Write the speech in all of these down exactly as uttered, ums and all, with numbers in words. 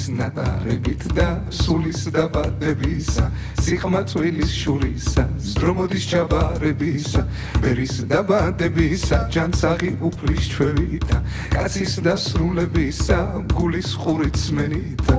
ჭულის ნატარებით და სულის დაბადებისა სიხმაწვილის შურისა ზდრომოდის ჩაბარებისა ბერის დაბადებისა ჯანსაღი უფლის ჩვევითა კაცის დასრულებისა გულის ხურით სმენითა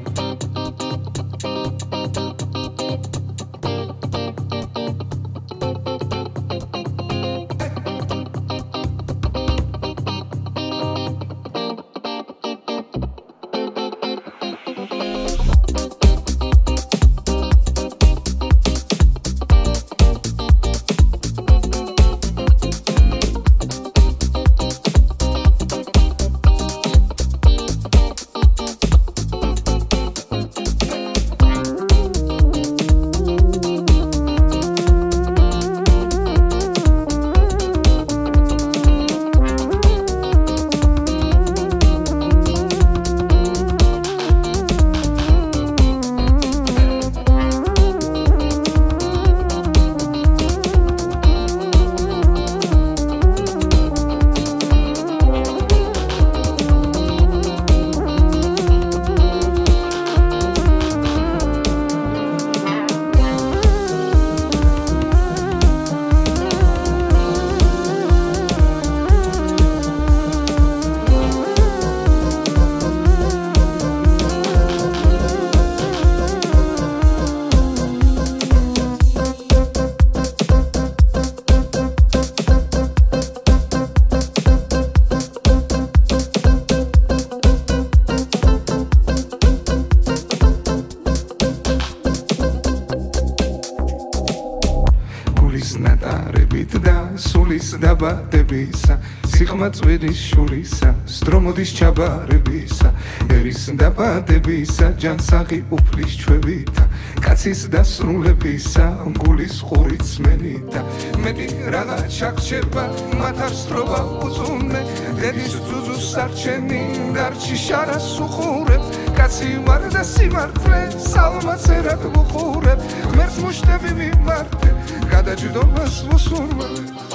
დაბადებისა სიხმაწვილის შურისა სტრომოდის ჩაბარებისა ერის დაბადებისა ჯანსაღი უფლის ჩვევითა კაცის დასრულებისა გულის ხურით სმენითა მეტი რადა ჩახშება მათარსტრობა უწუნე დედის ძუძუს სარჩენი დარჩი შარას უყურებ კაცი ვარ და სიმართლე ალმაცერად უყურებ ღმერთს მუშტები მიმართე გადაჯდომას უსურვებ